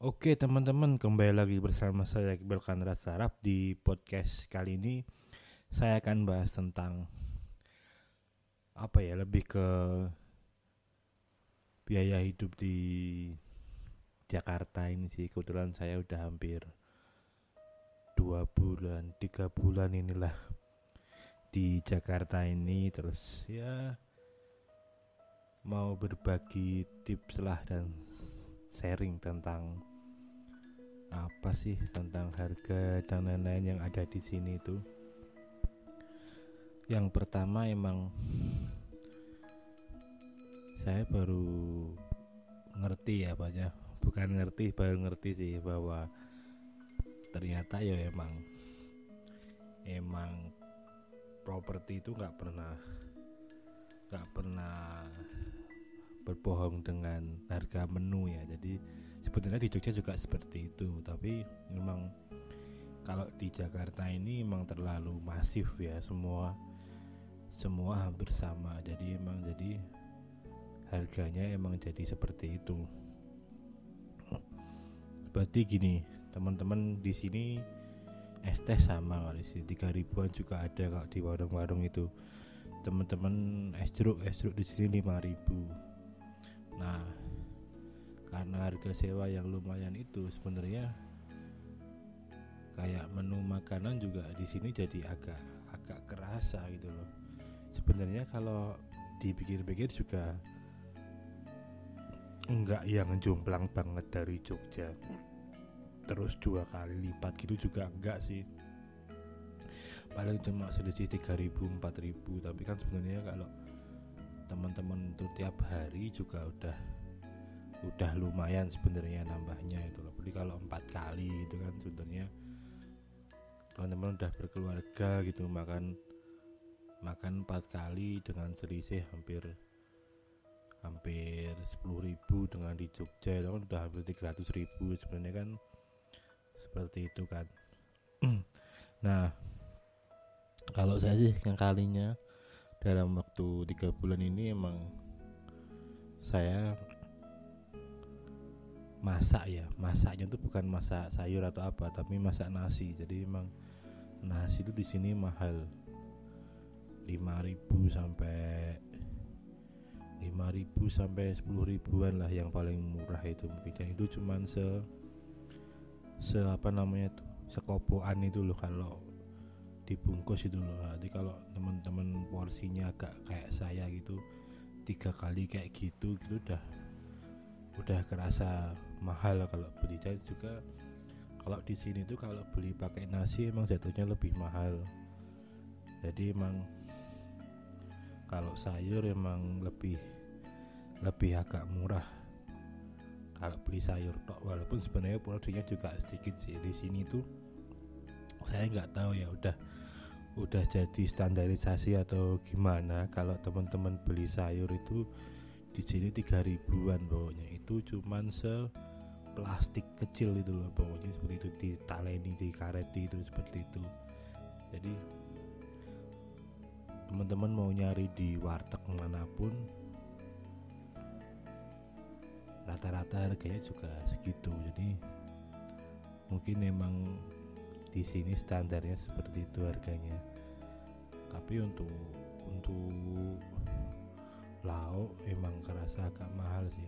Oke teman-teman, kembali lagi bersama saya Iqbal Rasarab. Di podcast kali ini saya akan bahas tentang lebih ke biaya hidup di Jakarta ini sih. Kebetulan saya udah hampir 3 bulan inilah di Jakarta ini, terus ya mau berbagi tips lah dan sharing tentang tentang harga dan lain-lain yang ada di sini itu. Yang pertama, emang saya baru ngerti sih bahwa ternyata ya emang properti itu nggak pernah berbohong dengan harga menu ya. Jadi sebetulnya di Jogja juga seperti itu, tapi memang kalau di Jakarta ini memang terlalu masif ya, semua hampir sama. Jadi memang jadi harganya emang jadi seperti itu. Seperti gini teman-teman, di sini es teh sama kalau di sini 3.000-an juga ada kalau di warung-warung itu. Teman-teman es jeruk di sini 5.000. Nah, karena harga sewa yang lumayan itu, sebenarnya kayak menu makanan juga di sini jadi agak kerasa gitu loh. Sebenarnya kalau dipikir-pikir juga enggak yang jomplang banget dari Jogja. Terus 2 kali lipat gitu juga enggak sih. Paling cuma selisih 3.000-4.000, tapi kan sebenarnya kalau teman-teman itu tiap hari juga udah lumayan sebenarnya nambahnya itu loh. Jadi kalau 4 kali itu kan sebenarnya teman-teman udah berkeluarga gitu, makan 4 kali dengan selisih hampir 10.000 dengan di Jogja itu kan udah hampir 300.000 sebenarnya kan, seperti itu kan. Nah, kalau saya sih yang kalinya dalam waktu 3 bulan ini emang saya masaknya itu bukan masak sayur atau apa, tapi masak nasi. Jadi emang nasi itu di sini mahal, 5.000 sampai 10.000-an lah yang paling murah itu mungkin. Dan itu cuman sekopoan itu loh, kalau dibungkus itu loh. Nanti kalau teman-teman porsinya agak kayak saya gitu, 3 kali kayak gitu udah kerasa mahal kalau beli. Dan juga kalau di sini tuh kalau beli pakai nasi emang jatuhnya lebih mahal. Jadi emang kalau sayur emang lebih agak murah kalau beli sayur tok, walaupun sebenarnya porsinya juga sedikit sih di sini tuh. Saya nggak tahu ya udah jadi standarisasi atau gimana, kalau teman-teman beli sayur itu di sini 3.000-an pokoknya, itu cuman seplastik kecil itu loh pokoknya, seperti itu ditaleni di kareti itu seperti itu. Jadi teman-teman mau nyari di warteg manapun rata-rata harganya juga segitu. Jadi mungkin memang di sini standarnya seperti itu harganya. Tapi untuk lauk emang kerasa agak mahal sih.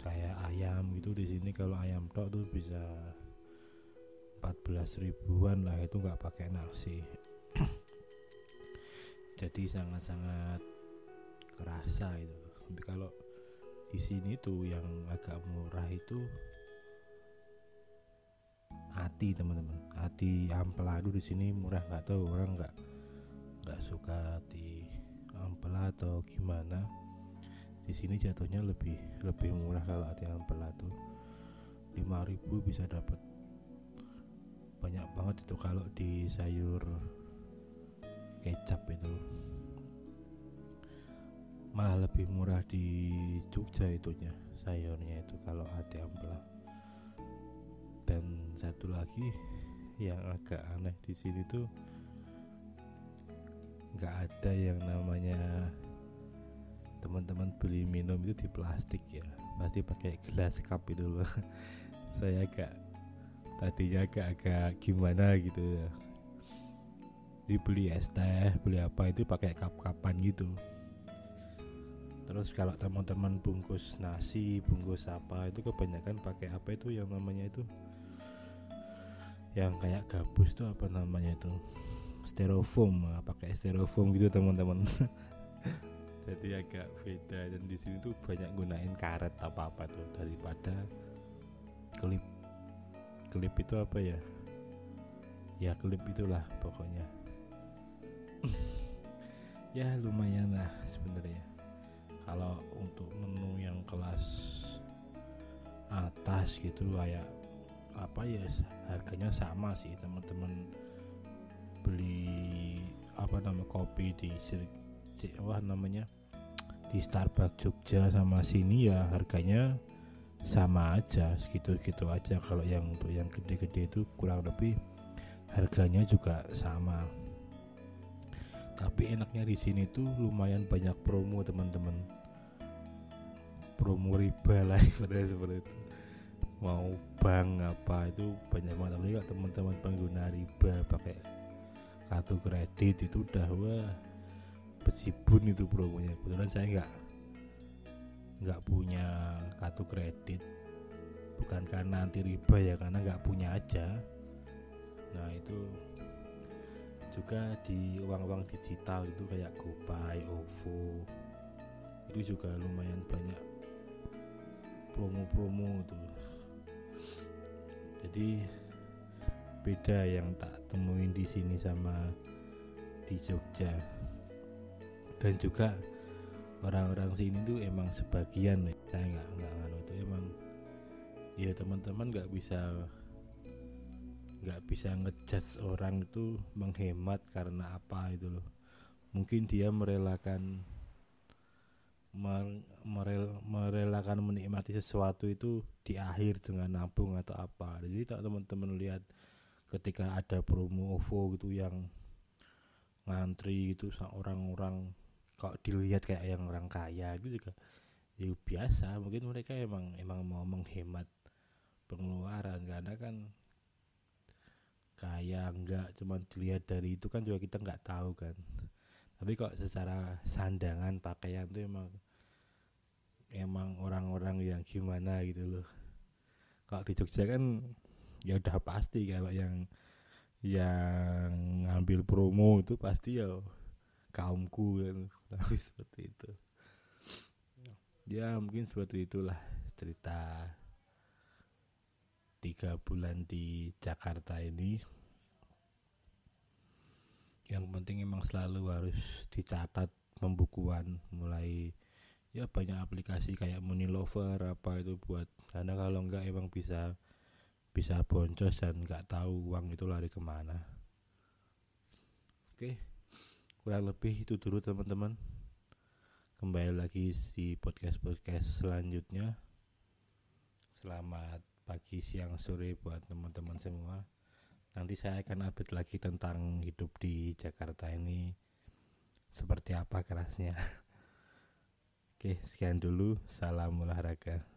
Kayak ayam gitu di sini, kalau ayam tok tuh bisa 14.000-an lah, itu nggak pakai nasi. Jadi sangat-sangat kerasa itu. Tapi kalau di sini tuh yang agak murah itu ati, teman-teman. Ati ampela itu di sini murah, nggak tahu orang nggak suka ati ampela atau gimana. Di sini jatuhnya lebih murah kalau ati ampela tuh 5.000 bisa dapat banyak banget itu. Kalau di sayur kecap itu malah lebih murah di Jogja itunya, sayurnya itu kalau ati ampela. Dan satu lagi yang agak aneh di sini tuh nggak ada yang namanya teman-teman beli minum itu di plastik ya, pasti pakai gelas cup itu loh. Saya agak gimana gitu ya. Dibeli es teh, beli apa itu pakai cup-cupan gitu. Terus kalau teman-teman bungkus nasi, bungkus apa itu kebanyakan pakai apa itu yang namanya itu, yang kayak gabus tuh apa namanya itu, styrofoam, pakai styrofoam gitu teman-teman. Jadi agak beda, dan di sini tuh banyak gunain karet apa-apa tuh daripada klip. Klip itu apa ya? Ya klip itulah pokoknya. Ya lumayan lah sebenarnya. Kalau untuk menu yang kelas atas gitu kayak apa ya, harganya sama sih teman-teman. Beli apa namanya kopi di Starbucks Jogja sama sini ya harganya sama aja, segitu-gitu aja. Kalau yang untuk yang gede-gede itu kurang lebih harganya juga sama. Tapi enaknya di sini tuh lumayan banyak promo teman-teman, promo riba lah sebenarnya seperti itu. Mau bank apa itu banyak banget. Tapi kalau teman-teman pengguna riba pakai kartu kredit itu udah wah pesibun itu promonya. Kebetulan saya nggak punya kartu kredit, bukan karena anti riba ya, karena nggak punya aja. Nah itu juga di uang-uang digital itu kayak GoPay, OVO itu juga lumayan banyak promo-promo tuh. Jadi beda yang tak temuin di sini sama di Jogja. Dan juga orang-orang sini tuh emang sebagian ya, saya nggak itu emang ya teman-teman nggak bisa ngejudge orang itu menghemat karena apa itu loh. Mungkin dia merelakan menikmati sesuatu itu di akhir dengan nabung atau apa. Jadi tak teman-teman lihat ketika ada promo OVO gitu yang ngantri gitu, orang-orang kok dilihat kayak yang orang kaya itu juga ya biasa. Mungkin mereka emang mau menghemat pengeluaran, karena kan kaya enggak cuma dilihat dari itu kan juga kita enggak tahu kan. Tapi kok secara sandangan pakaian tuh emang orang-orang yang gimana gitu loh. Kalau di Jogja kan ya udah pasti kalau yang ngambil promo itu pasti ya kaumku kan, tapi seperti itu ya. Mungkin seperti itulah cerita 3 bulan di Jakarta ini. Yang penting emang selalu harus dicatat pembukuan, mulai ya banyak aplikasi kayak Money Lover apa itu buat, karena kalau enggak emang bisa boncos dan nggak tahu uang itu lari kemana. Oke, kurang lebih itu dulu teman-teman. Kembali lagi di podcast selanjutnya. Selamat pagi, siang, sore buat teman-teman semua. Nanti saya akan update lagi tentang hidup di Jakarta ini seperti apa kerasnya. Oke, sekian dulu. Salam olahraga.